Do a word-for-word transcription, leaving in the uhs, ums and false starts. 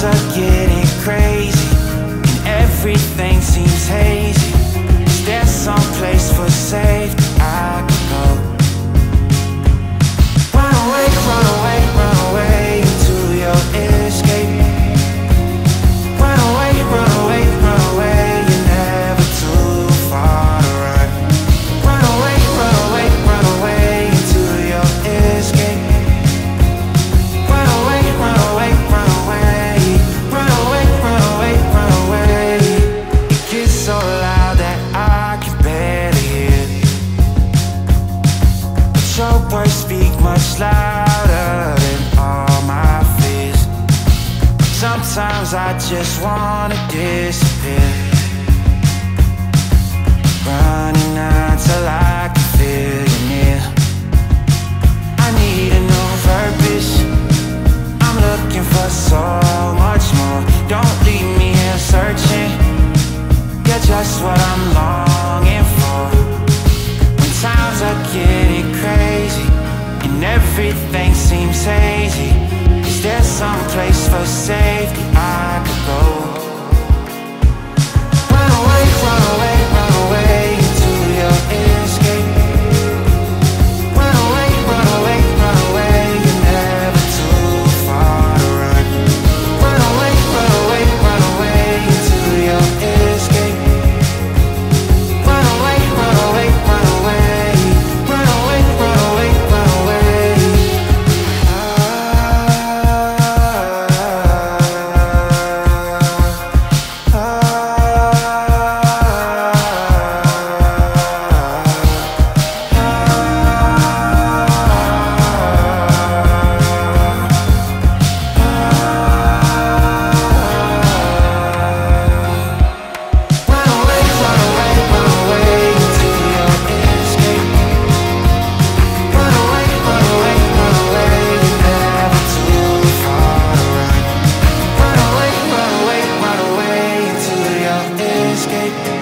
times are getting crazy, and everything seems hazy. Is there some place for safety I can go? Run away, run away, run away into your escape. Run away, run away, run away, you're never too far to run. Run away, run away, run away into your escape. Run away, run away, run away. Run away, run away, run away. It gets so loud that I can barely hear it, but your words speak much louder than all my fears. Sometimes I just wanna disappear, running until I can feel you near. I need a new purpose, I'm looking for so much more. Don't leave me here searching, you're just what I'm longing for. When times are getting crazy and everything seems hazy, is there some place for safety I could go? Run away, run away, run away into your escape. Run away, run away, run away, you're never too far to run. Run away, run away, run away into your escape. Run away, run away, run away. Run away, run away, run away. Ah, ah, ah, ah. Run away, run away, run away into your escape. Run away, run away, run away, you're never too far to run. Run away, run away, run away into your escape.